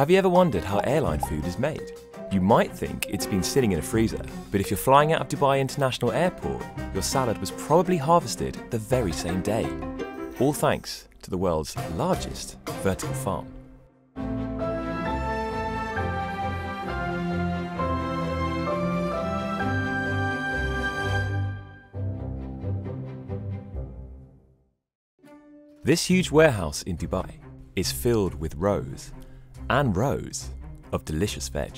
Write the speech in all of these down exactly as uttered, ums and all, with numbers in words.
Have you ever wondered how airline food is made? You might think it's been sitting in a freezer, but if you're flying out of Dubai International Airport, your salad was probably harvested the very same day. All thanks to the world's largest vertical farm. This huge warehouse in Dubai is filled with rows and rows of delicious veg.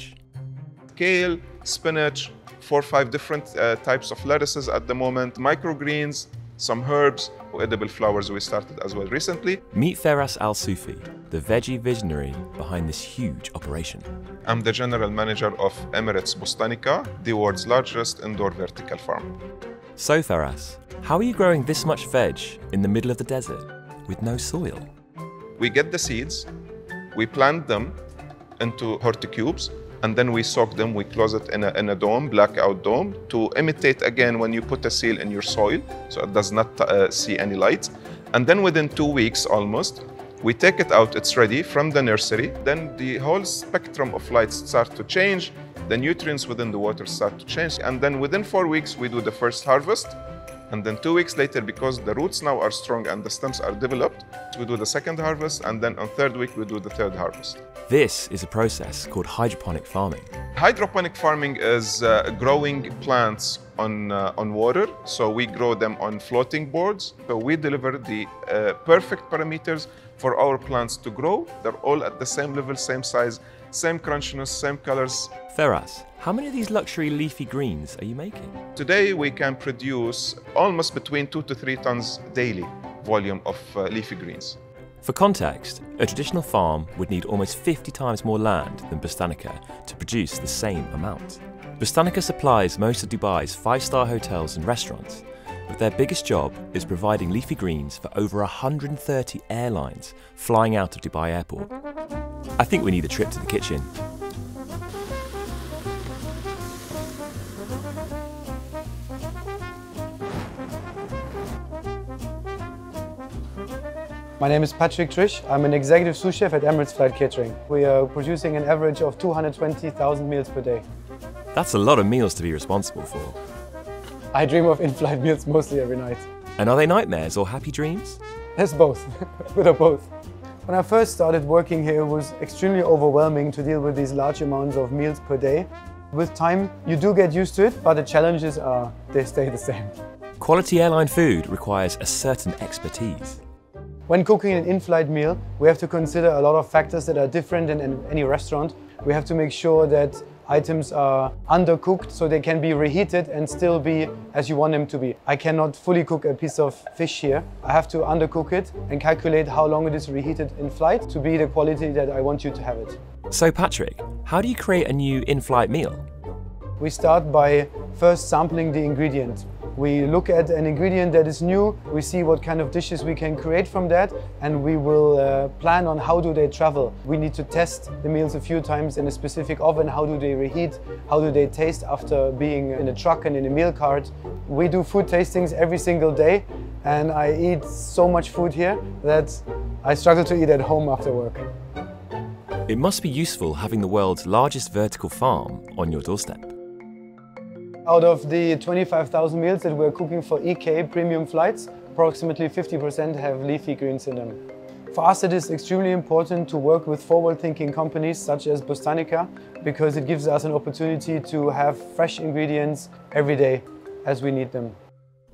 Kale, spinach, four or five different uh, types of lettuces at the moment, microgreens, some herbs, edible flowers we started as well recently. Meet Feras Al-Sufi, the veggie visionary behind this huge operation. I'm the general manager of Emirates Bustanica, the world's largest indoor vertical farm. So Feras, how are you growing this much veg in the middle of the desert with no soil? We get the seeds, we plant them into horticubes, and then we soak them, we close it in a, in a dome, blackout dome, to imitate again when you put a seal in your soil, so it does not uh, see any light. And then within two weeks almost, we take it out, it's ready from the nursery. Then the whole spectrum of lights start to change, the nutrients within the water start to change, and then within four weeks we do the first harvest. And then two weeks later, because the roots now are strong and the stems are developed, we do the second harvest, and then on third week, we do the third harvest. This is a process called hydroponic farming. Hydroponic farming is uh, growing plants on, uh, on water. So we grow them on floating boards. So we deliver the uh, perfect parameters for our plants to grow. They're all at the same level, same size, same crunchiness, same colors. Feras, how many of these luxury leafy greens are you making? Today we can produce almost between two to three tons daily volume of uh, leafy greens. For context, a traditional farm would need almost fifty times more land than Bustanica to produce the same amount. Bustanica supplies most of Dubai's five-star hotels and restaurants, but their biggest job is providing leafy greens for over one hundred thirty airlines flying out of Dubai Airport. I think we need a trip to the kitchen. My name is Patrick Trisch. I'm an executive sous chef at Emirates Flight Catering. We are producing an average of two hundred twenty thousand meals per day. That's a lot of meals to be responsible for. I dream of in-flight meals mostly every night. And are they nightmares or happy dreams? There's both, a bit of both. When I first started working here, it was extremely overwhelming to deal with these large amounts of meals per day. With time, you do get used to it, but the challenges are, they stay the same. Quality airline food requires a certain expertise. When cooking an in-flight meal, we have to consider a lot of factors that are different in any restaurant. We have to make sure that items are undercooked so they can be reheated and still be as you want them to be. I cannot fully cook a piece of fish here. I have to undercook it and calculate how long it is reheated in flight to be the quality that I want you to have it. So Patrick, how do you create a new in-flight meal? We start by first sampling the ingredient. We look at an ingredient that is new, we see what kind of dishes we can create from that, and we will uh, plan on how do they travel. We need to test the meals a few times in a specific oven, how do they reheat, how do they taste after being in a truck and in a meal cart. We do food tastings every single day, and I eat so much food here that I struggle to eat at home after work. It must be useful having the world's largest vertical farm on your doorstep. Out of the twenty-five thousand meals that we're cooking for E K premium flights, approximately fifty percent have leafy greens in them. For us, it is extremely important to work with forward-thinking companies such as Bustanica, because it gives us an opportunity to have fresh ingredients every day as we need them.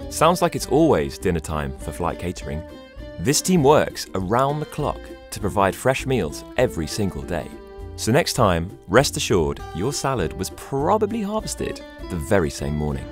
Sounds like it's always dinner time for flight catering. This team works around the clock to provide fresh meals every single day. So next time, rest assured, your salad was probably harvested the very same morning.